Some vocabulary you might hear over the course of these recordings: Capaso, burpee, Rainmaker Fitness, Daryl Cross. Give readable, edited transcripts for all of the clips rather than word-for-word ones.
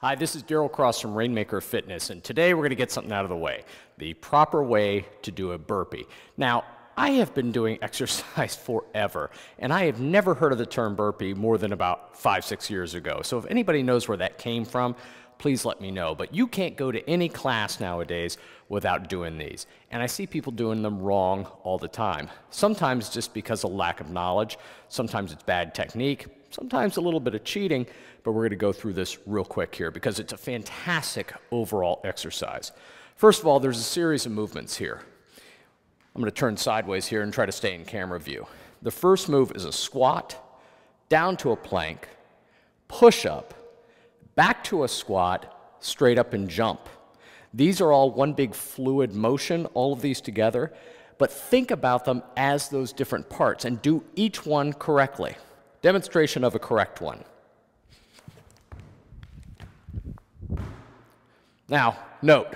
Hi, this is Daryl Cross from Rainmaker Fitness, and today we're going to get something out of the way, the proper way to do a burpee. Now, I have been doing exercise forever, and I have never heard of the term burpee more than about 5 or 6 years ago. So if anybody knows where that came from, please let me know. But you can't go to any class nowadays without doing these. And I see people doing them wrong all the time. Sometimes just because of lack of knowledge, sometimes it's bad technique, sometimes a little bit of cheating, but we're going to go through this real quick here because it's a fantastic overall exercise. First of all, there's a series of movements here. I'm going to turn sideways here and try to stay in camera view. The first move is a squat, down to a plank, push up, back to a squat, straight up and jump. These are all one big fluid motion, all of these together, but think about them as those different parts and do each one correctly. Demonstration of a correct one. Now, note,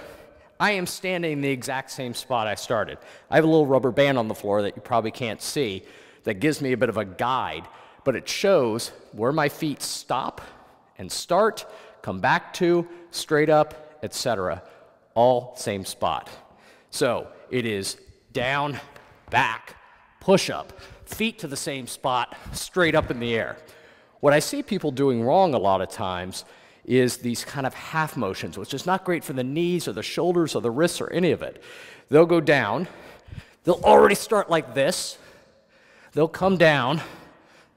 I am standing in the exact same spot I started. I have a little rubber band on the floor that you probably can't see that gives me a bit of a guide, but it shows where my feet stop and start, come back to, straight up, etc. All same spot. So it is down, back, push up, feet to the same spot, straight up in the air. What I see people doing wrong a lot of times is these kind of half motions, which is not great for the knees or the shoulders or the wrists or any of it. They'll go down, they'll already start like this, they'll come down,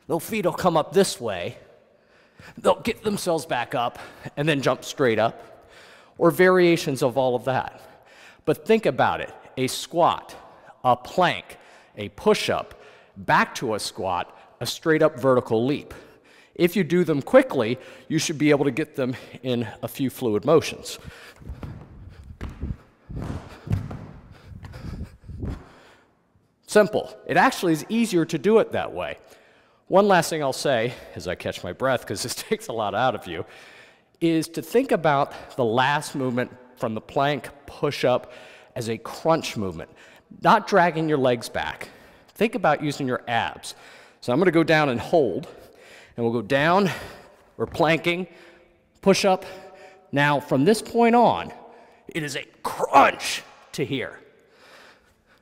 their feet will come up this way, they'll get themselves back up and then jump straight up, or variations of all of that. But think about it, a squat, a plank, a push-up, back to a squat, a straight-up vertical leap. If you do them quickly, you should be able to get them in a few fluid motions. Simple. It actually is easier to do it that way. One last thing I'll say, as I catch my breath because this takes a lot out of you, is to think about the last movement from the plank push-up as a crunch movement, not dragging your legs back. Think about using your abs. So I'm going to go down and hold, and we'll go down, we're planking, push-up. Now, from this point on, it is a crunch to here.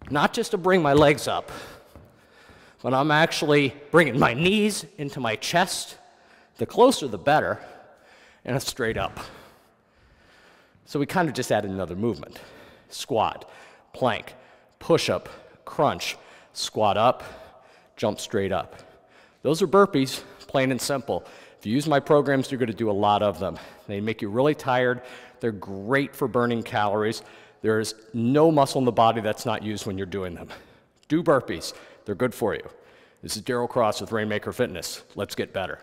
Not just to bring my legs up, but I'm actually bringing my knees into my chest, the closer the better, and it's straight up. So we kind of just added another movement. Squat, plank, push-up, crunch, squat up, jump straight up. Those are burpees, plain and simple. If you use my programs, you're going to do a lot of them. They make you really tired. They're great for burning calories. There is no muscle in the body that's not used when you're doing them. Do burpees. They're good for you. This is Daryl Cross with Rainmaker Fitness. Let's get better.